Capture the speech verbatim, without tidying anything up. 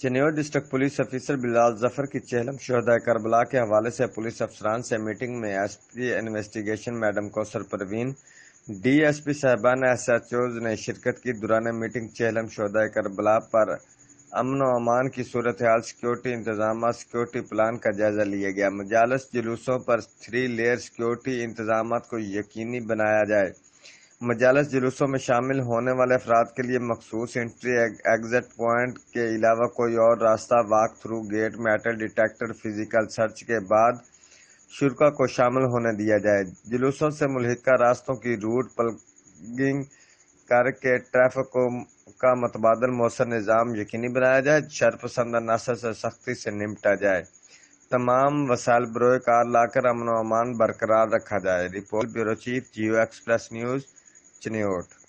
Chiniot district police अफसर बिलाल जफर की चहलुम शहदाए Karbala के हवाले से पुलिस अफसरान से मीटिंग में SP investigation madam Kausar Parveen, DSP साहबान एसएचओज ने शिरकत की। दौरान मीटिंग चहलुम शहदाए कर्बला पर अमन व अमान की सूरत हाल, सिक्योरिटी इंतजाम, सिक्योरिटी प्लान का जायजा लिया गया। मजालस जुलूसों पर थ्री लेयर सिक्योरिटी इंतजाम को यकीनी बनाया जाए। मजालस जुलूसों में शामिल होने वाले अफराद के लिए मखसूस एंट्री एग्जिट पॉइंट के अलावा कोई और रास्ता, walk through gate, metal detector, physical search के बाद शुरका को शामिल होने दिया जाए। जुलूसों से मुल्हिका रास्तों की रूट प्लगिंग करके ट्रैफिक को का मतबादल मौसर निज़ाम यकीनी बनाया जाए। शरपसंद अनासर से सख्ती से निपटा जाए। तमाम वसाइल बरोए कार लाकर अमन व अमान बरकरार रखा जाए। Report bureau Geo express news Chiniot.